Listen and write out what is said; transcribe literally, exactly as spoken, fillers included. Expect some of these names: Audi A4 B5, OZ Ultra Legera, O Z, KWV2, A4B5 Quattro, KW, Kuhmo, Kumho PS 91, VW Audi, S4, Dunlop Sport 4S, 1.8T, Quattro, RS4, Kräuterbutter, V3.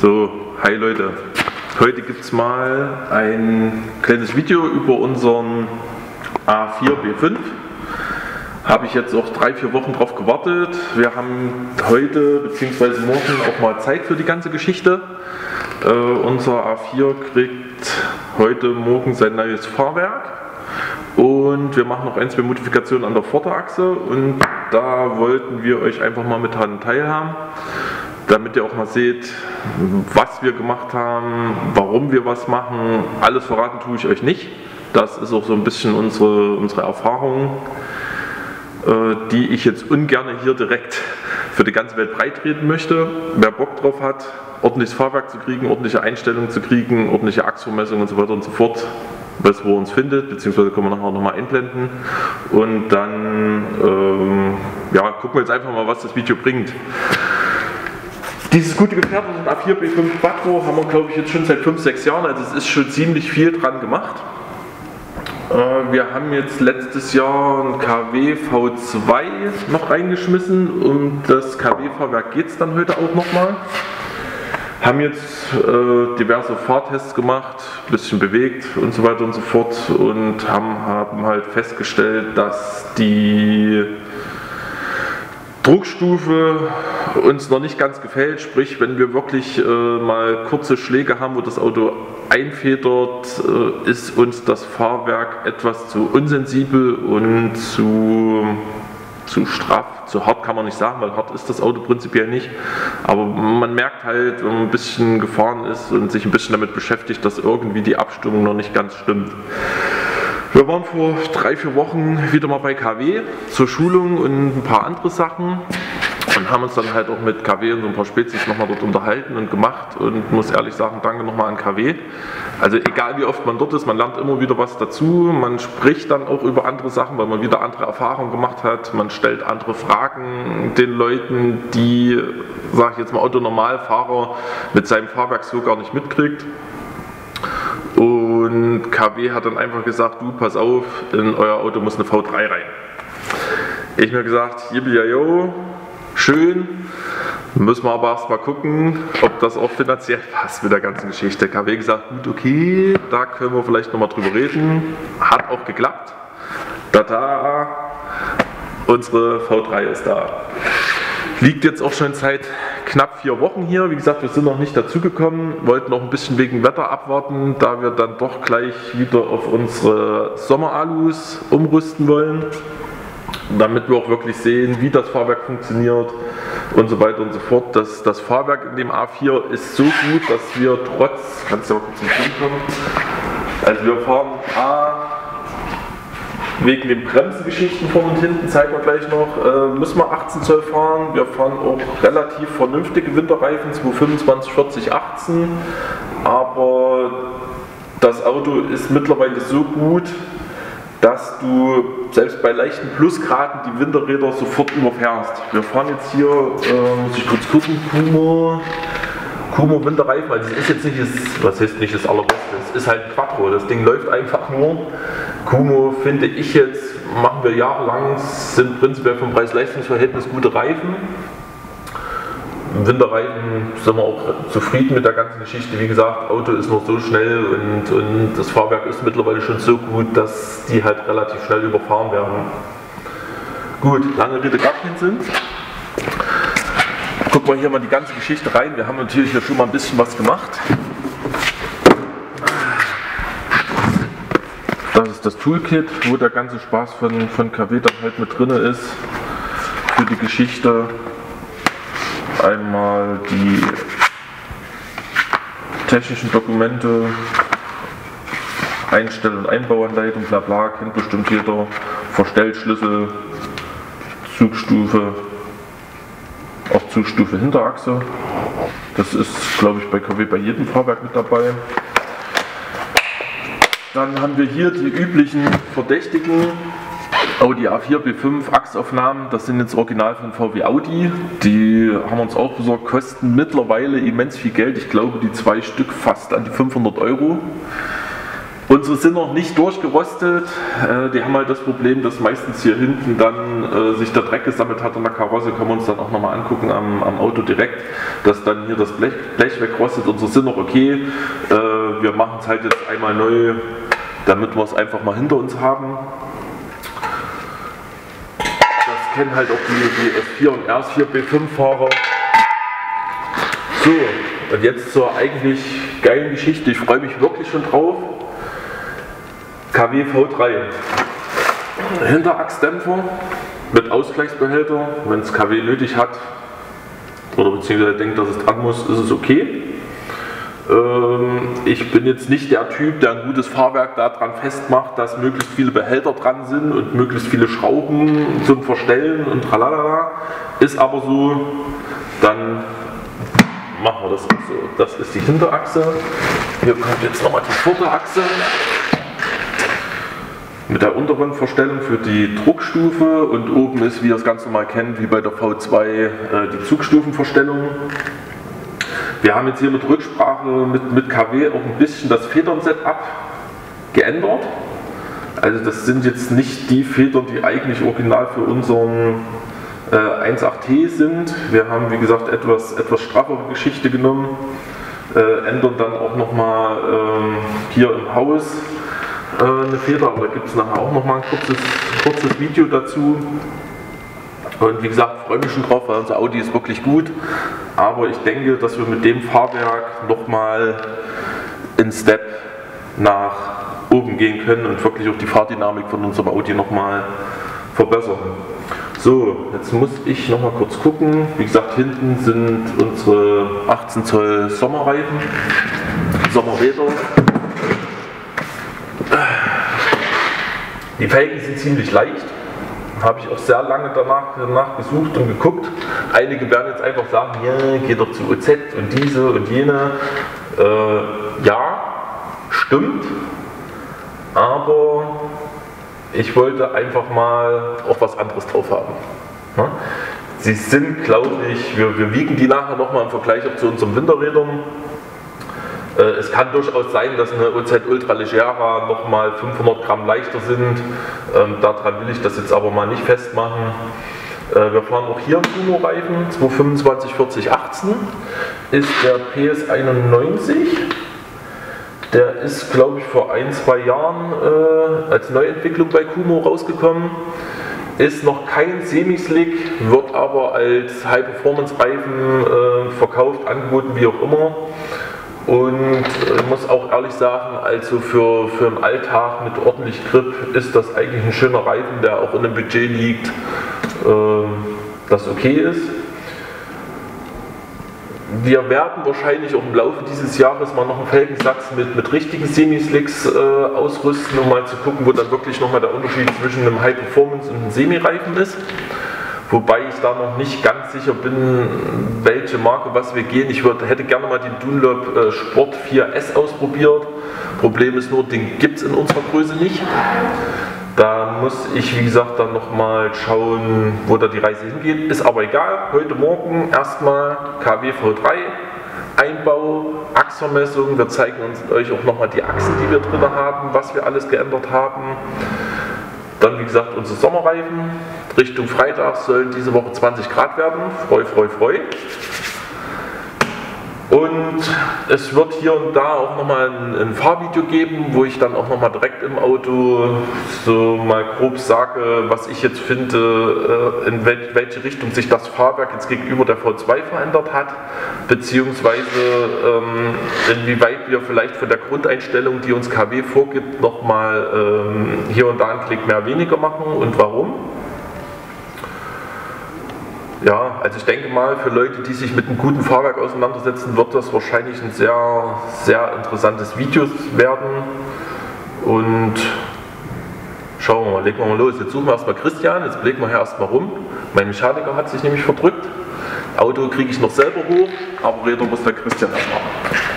So, hi Leute, heute gibt es mal ein kleines Video über unseren A vier B fünf. Habe ich jetzt auch drei, vier Wochen drauf gewartet. Wir haben heute bzw. morgen auch mal Zeit für die ganze Geschichte. Äh, unser A vier kriegt heute Morgen sein neues Fahrwerk und wir machen noch ein, zwei Modifikationen an der Vorderachse und da wollten wir euch einfach mal mit daran teilhaben, damit ihr auch mal seht, was wir gemacht haben, warum wir was machen. Alles verraten tue ich euch nicht. Das ist auch so ein bisschen unsere, unsere Erfahrung, die ich jetzt ungern hier direkt für die ganze Welt breitreten möchte. Wer Bock drauf hat, ordentliches Fahrwerk zu kriegen, ordentliche Einstellungen zu kriegen, ordentliche Achsvermessung und so weiter und so fort, weiß, wo er uns findet, beziehungsweise können wir nachher nochmal einblenden. Und dann ähm, ja, gucken wir jetzt einfach mal, was das Video bringt. Dieses gute Gefährt, das A vier B fünf Quattro, haben wir, glaube ich, jetzt schon seit fünf, sechs Jahren, also es ist schon ziemlich viel dran gemacht. Wir haben jetzt letztes Jahr ein K W V zwei noch reingeschmissen, um das K W-Fahrwerk geht es dann heute auch nochmal. Haben jetzt äh, diverse Fahrtests gemacht, ein bisschen bewegt und so weiter und so fort und haben, haben halt festgestellt, dass die Druckstufe uns noch nicht ganz gefällt, sprich wenn wir wirklich äh, mal kurze Schläge haben, wo das Auto einfedert, äh, ist uns das Fahrwerk etwas zu unsensibel und zu, zu straff. Zu hart kann man nicht sagen, weil hart ist das Auto prinzipiell nicht, aber man merkt halt, wenn man ein bisschen gefahren ist und sich ein bisschen damit beschäftigt, dass irgendwie die Abstimmung noch nicht ganz stimmt. Wir waren vor drei, vier Wochen wieder mal bei K W zur Schulung und ein paar andere Sachen und haben uns dann halt auch mit K W und so ein paar Spezies nochmal dort unterhalten und gemacht und muss ehrlich sagen, danke nochmal an K W. Also egal wie oft man dort ist, man lernt immer wieder was dazu, man spricht dann auch über andere Sachen, weil man wieder andere Erfahrungen gemacht hat, man stellt andere Fragen den Leuten, die, sag ich jetzt mal, Autonormalfahrer mit seinem Fahrwerk so gar nicht mitkriegt. Und K W hat dann einfach gesagt, du pass auf, in euer Auto muss eine V drei rein. Ich mir gesagt, jibbeljajo, schön, müssen wir aber erstmal gucken, ob das auch finanziell passt mit der ganzen Geschichte. K W gesagt, gut, okay, da können wir vielleicht nochmal drüber reden. Hat auch geklappt. Tada, unsere V drei ist da. Liegt jetzt auch schon seit knapp vier Wochen hier. Wie gesagt, wir sind noch nicht dazu gekommen, wollten noch ein bisschen wegen Wetter abwarten, da wir dann doch gleich wieder auf unsere Sommeralus umrüsten wollen, damit wir auch wirklich sehen, wie das Fahrwerk funktioniert und so weiter und so fort. Das, das Fahrwerk in dem A vier ist so gut, dass wir trotz, kannst du mal kurz zum Punkt kommen, also wir fahren A, wegen den Bremsengeschichten vorne und hinten, zeigen wir gleich noch, äh, müssen wir achtzehn Zoll fahren. Wir fahren auch relativ vernünftige Winterreifen, zwei fünfundzwanzig, vierzig, achtzehn. Aber das Auto ist mittlerweile so gut, dass du selbst bei leichten Plusgraden die Winterräder sofort überfährst. Wir fahren jetzt hier, äh, muss ich kurz gucken, Kumho. Kumho Winterreifen, also das ist jetzt nicht das, was heißt nicht das allerbeste, es ist halt ein Quattro, das Ding läuft einfach nur. Kumho finde ich jetzt, machen wir jahrelang, sind prinzipiell vom Preis-Leistungs-Verhältnis gute Reifen. Winterreifen sind wir auch zufrieden mit der ganzen Geschichte, wie gesagt, Auto ist noch so schnell und, und das Fahrwerk ist mittlerweile schon so gut, dass die halt relativ schnell überfahren werden. Gut, lange Rede gar keinen Sinn. Gucken wir hier mal die ganze Geschichte rein. Wir haben natürlich hier schon mal ein bisschen was gemacht. Das ist das Toolkit, wo der ganze Spaß von, von K W dann halt mit drin ist. Für die Geschichte einmal die technischen Dokumente, Einstell- und Einbauanleitung, bla bla, kennt bestimmt jeder, Verstellschlüssel, Zugstufe. Auch Zugstufe Hinterachse. Das ist, glaube ich, bei K W bei jedem Fahrwerk mit dabei. Dann haben wir hier die üblichen Verdächtigen. Audi A vier B fünf Achsaufnahmen, das sind jetzt original von V W Audi. Die haben uns auch besorgt, kosten mittlerweile immens viel Geld. Ich glaube, die zwei Stück fast an die fünfhundert Euro. Unsere sind noch nicht durchgerostet, die haben halt das Problem, dass meistens hier hinten dann sich der Dreck gesammelt hat an der Karosse, können wir uns dann auch nochmal angucken am, am Auto direkt, dass dann hier das Blech, Blech wegrostet. Unsere sind noch okay, wir machen es halt jetzt einmal neu, damit wir es einfach mal hinter uns haben. Das kennen halt auch die, die S vier und R vier B fünf Fahrer. So, und jetzt zur eigentlich geilen Geschichte, ich freue mich wirklich schon drauf. K W V drei, Hinterachsdämpfer mit Ausgleichsbehälter, wenn es K W nötig hat oder beziehungsweise denkt, dass es dran muss, ist es okay. Ähm, ich bin jetzt nicht der Typ, der ein gutes Fahrwerk daran festmacht, dass möglichst viele Behälter dran sind und möglichst viele Schrauben zum Verstellen und tralala. Ist aber so, dann machen wir das auch so. Das ist die Hinterachse, hier kommt jetzt nochmal die Vorderachse. Mit der unteren Verstellung für die Druckstufe und oben ist, wie ihr das Ganze mal kennt, wie bei der V zwei die Zugstufenverstellung. Wir haben jetzt hier mit Rücksprache mit, mit K W auch ein bisschen das Federn-Setup geändert. Also das sind jetzt nicht die Federn, die eigentlich original für unseren äh, eins Komma acht T sind. Wir haben, wie gesagt, etwas, etwas straffere Geschichte genommen, äh, ändern dann auch nochmal ähm, hier im Haus eine Feder, aber da gibt es nachher auch nochmal ein kurzes, kurzes Video dazu. Und wie gesagt, freue mich schon drauf, weil unser Audi ist wirklich gut. Aber ich denke, dass wir mit dem Fahrwerk nochmal einen Step nach oben gehen können und wirklich auch die Fahrdynamik von unserem Audi nochmal verbessern. So, jetzt muss ich nochmal kurz gucken. Wie gesagt, hinten sind unsere achtzehn Zoll Sommerreifen, Sommerräder. Die Felgen sind ziemlich leicht, habe ich auch sehr lange danach, danach gesucht und geguckt. Einige werden jetzt einfach sagen, ja, geh doch zu O Z und diese und jene. Äh, ja, stimmt, aber ich wollte einfach mal auch was anderes drauf haben. Ja? Sie sind, glaube ich, wir, wir wiegen die nachher nochmal im Vergleich zu unseren Winterrädern. Es kann durchaus sein, dass eine O Z Ultra Legera nochmal fünfhundert Gramm leichter sind. Ähm, daran will ich das jetzt aber mal nicht festmachen. Äh, wir fahren auch hier einen Kumho-Reifen, zwei fünfundzwanzig vierzig achtzehn ist der P S einundneunzig. Der ist, glaube ich, vor ein, zwei Jahren äh, als Neuentwicklung bei Kumho rausgekommen. Ist noch kein Semi-Slick, wird aber als High-Performance-Reifen äh, verkauft, angeboten, wie auch immer. Und ich muss auch ehrlich sagen, also für, für den Alltag mit ordentlich Grip ist das eigentlich ein schöner Reifen, der auch in einem Budget liegt, äh, das okay ist. Wir werden wahrscheinlich auch im Laufe dieses Jahres mal noch einen Felgensatz mit, mit richtigen Semi-Slicks äh, ausrüsten, um mal zu gucken, wo dann wirklich nochmal der Unterschied zwischen einem High-Performance und einem Semi-Reifen ist. Wobei ich da noch nicht ganz sicher bin, welche Marke, was wir gehen. Ich würde, hätte gerne mal den Dunlop Sport vier S ausprobiert. Problem ist nur, den gibt es in unserer Größe nicht. Da muss ich, wie gesagt, dann nochmal schauen, wo da die Reise hingeht. Ist aber egal. Heute Morgen erstmal K W V drei, Einbau, Achsvermessung. Wir zeigen uns, euch auch nochmal die Achsen, die wir drin haben, was wir alles geändert haben. Dann, wie gesagt, unsere Sommerreifen. Richtung Freitag sollen diese Woche zwanzig Grad werden. Freu, freu, freu. Und es wird hier und da auch nochmal ein, ein Fahrvideo geben, wo ich dann auch nochmal direkt im Auto so mal grob sage, was ich jetzt finde, in wel welche Richtung sich das Fahrwerk jetzt gegenüber der V zwei verändert hat, beziehungsweise ähm, inwieweit wir vielleicht von der Grundeinstellung, die uns K W vorgibt, nochmal ähm, hier und da einen Klick mehr weniger machen und warum. Ja, also ich denke mal, für Leute, die sich mit einem guten Fahrwerk auseinandersetzen, wird das wahrscheinlich ein sehr, sehr interessantes Video werden. Und schauen wir mal, legen wir mal los. Jetzt suchen wir erstmal Christian, jetzt legen wir hier erstmal rum. Mein Mechaniker hat sich nämlich verdrückt. Auto kriege ich noch selber hoch, aber Räder muss der Christian erstmal machen.